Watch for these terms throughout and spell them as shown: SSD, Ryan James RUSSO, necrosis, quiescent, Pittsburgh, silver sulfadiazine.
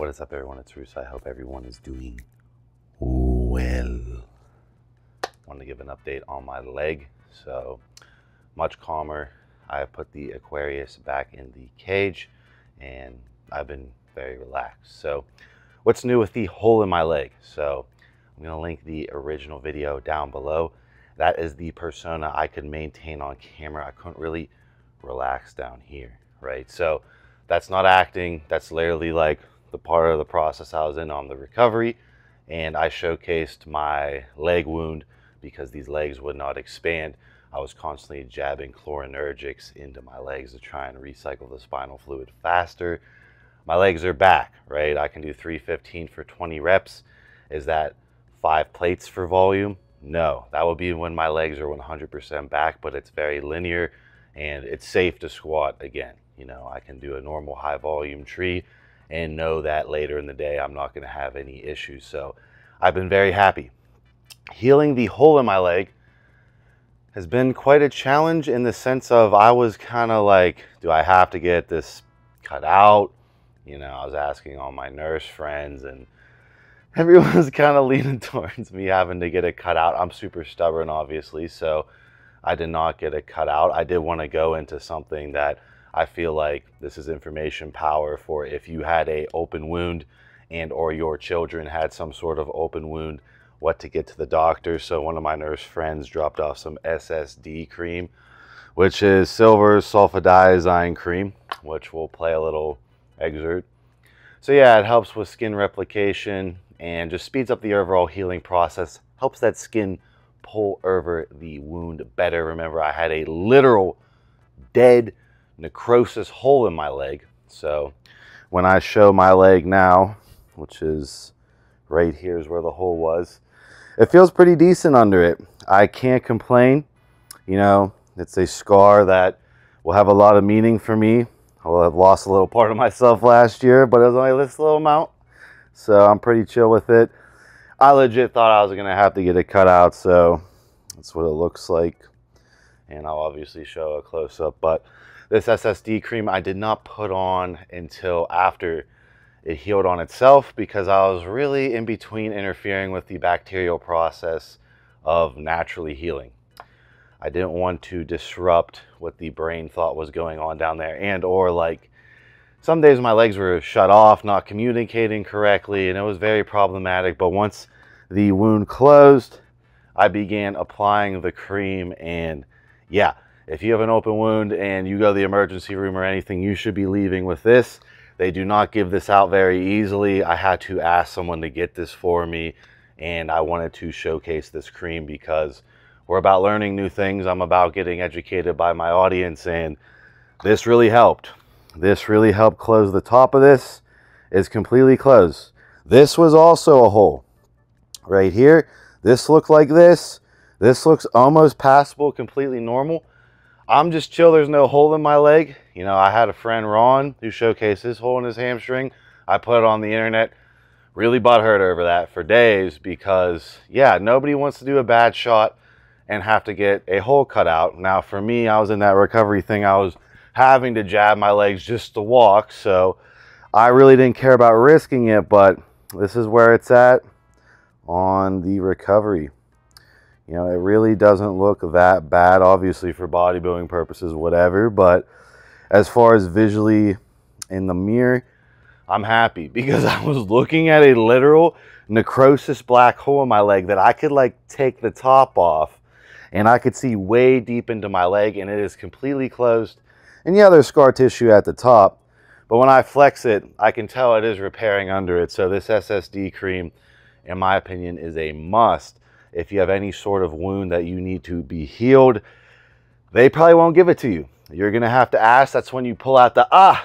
What is up, everyone? It's Russo. I hope everyone is doing well. Wanted to give an update on my leg. So much calmer. I put the Aquarius back in the cage and I've been very relaxed. So what's new with the hole in my leg? So I'm going to link the original video down below. That is the persona I could maintain on camera. I couldn't really relax down here, right? So that's not acting. That's literally like the part of the process I was in on the recovery. And I showcased my leg wound because these legs would not expand. I was constantly jabbing chlorinergics into my legs to try and recycle the spinal fluid faster. My legs are back, right? I can do 315 for 20 reps. Is that 5 plates for volume? No, that would be when my legs are 100% back, but it's very linear and it's safe to squat again. You know, I can do a normal high volume tree and know that later in the day, I'm not going to have any issues. So I've been very happy. Healing the hole in my leg has been quite a challenge in the sense of I was kind of like, do I have to get this cut out? You know, I was asking all my nurse friends and everyone's kind of leaning towards me having to get it cut out. I'm super stubborn, obviously, so I did not get it cut out. I did want to go into something that I feel like this is information power for if you had an open wound and or your children had some sort of open wound, what to get to the doctor. So one of my nurse friends dropped off some SSD cream, which is silver sulfadiazine cream, which we'll play a little excerpt. So yeah, it helps with skin replication and just speeds up the overall healing process, helps that skin pull over the wound better. Remember, I had a literal dead necrosis hole in my leg. So when I show my leg now, which is right here is where the hole was, it feels pretty decent under it. I can't complain. You know, it's a scar that will have a lot of meaning for me. I've lost a little part of myself last year, but it was only this little amount. So I'm pretty chill with it. I legit thought I was going to have to get it cut out. So that's what it looks like. And I'll obviously show a close up. But this SSD cream I did not put on until after it healed on itself because I was really in between interfering with the bacterial process of naturally healing. I didn't want to disrupt what the brain thought was going on down there, and or like some days my legs were shut off, not communicating correctly, and it was very problematic. But once the wound closed, I began applying the cream. And yeah, if you have an open wound and you go to the emergency room or anything, you should be leaving with this. They do not give this out very easily. I had to ask someone to get this for me, and I wanted to showcase this cream because we're about learning new things. I'm about getting educated by my audience, and this really helped. This really helped close. The top of this is completely closed. This was also a hole right here. This looked like this. This looks almost passable, completely normal. I'm just chill. There's no hole in my leg. You know, I had a friend, Ron, who showcased his hole in his hamstring. I put it on the internet. Really butthurt over that for days because, yeah, nobody wants to do a bad shot and have to get a hole cut out. Now for me, I was in that recovery thing. I was having to jab my legs just to walk. So I really didn't care about risking it, but this is where it's at on the recovery. You know, it really doesn't look that bad, obviously for bodybuilding purposes, whatever. But as far as visually in the mirror, I'm happy because I was looking at a literal necrosis black hole in my leg that I could like take the top off and I could see way deep into my leg, and it is completely closed. And yeah, there's scar tissue at the top, but when I flex it, I can tell it is repairing under it. So this SSD cream, in my opinion, is a must. If you have any sort of wound that you need to be healed, they probably won't give it to you. You're gonna have to ask. That's when you pull out the,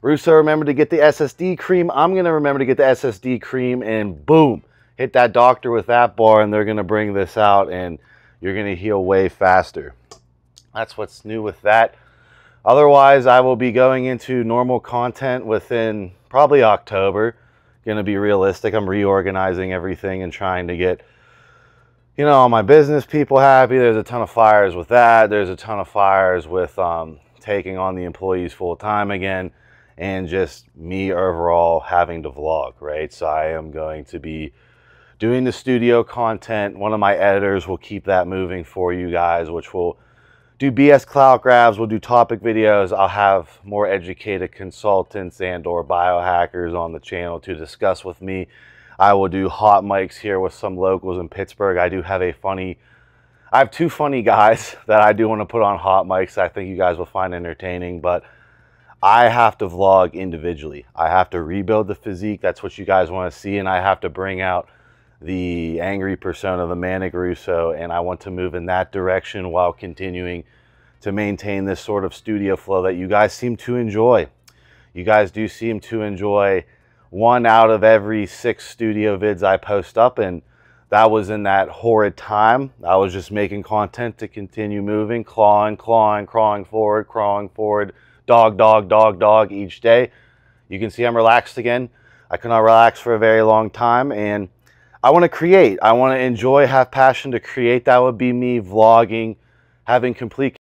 Russo, remember to get the SSD cream. I'm gonna remember to get the SSD cream, and boom, hit that doctor with that bar, and they're gonna bring this out, and you're going to heal way faster. That's what's new with that. Otherwise, I will be going into normal content within probably October. Going to be realistic. I'm reorganizing everything and trying to get, you know, all my business people happy. There's a ton of fires with that. There's a ton of fires with taking on the employees full time again. and just me overall having to vlog, right? So I am going to be doing the studio content. One of my editors will keep that moving for you guys, which will do BS clout grabs, we'll do topic videos. I'll have more educated consultants and or biohackers on the channel to discuss with me. I will do hot mics here with some locals in Pittsburgh. I have two funny guys that I do want to put on hot mics that I think you guys will find entertaining, but I have to vlog individually. I have to rebuild the physique. That's what you guys want to see. And I have to bring out the angry persona, the manic Russo, and I want to move in that direction while continuing to maintain this sort of studio flow that you guys seem to enjoy. You guys do seem to enjoy one out of every 6 studio vids I post up, and that was in that horrid time. I was just making content to continue moving, crawling forward, dog each day. You can see I'm relaxed again. I could not relax for a very long time, and I want to create. I want to enjoy, have passion to create. That would be me vlogging, having complete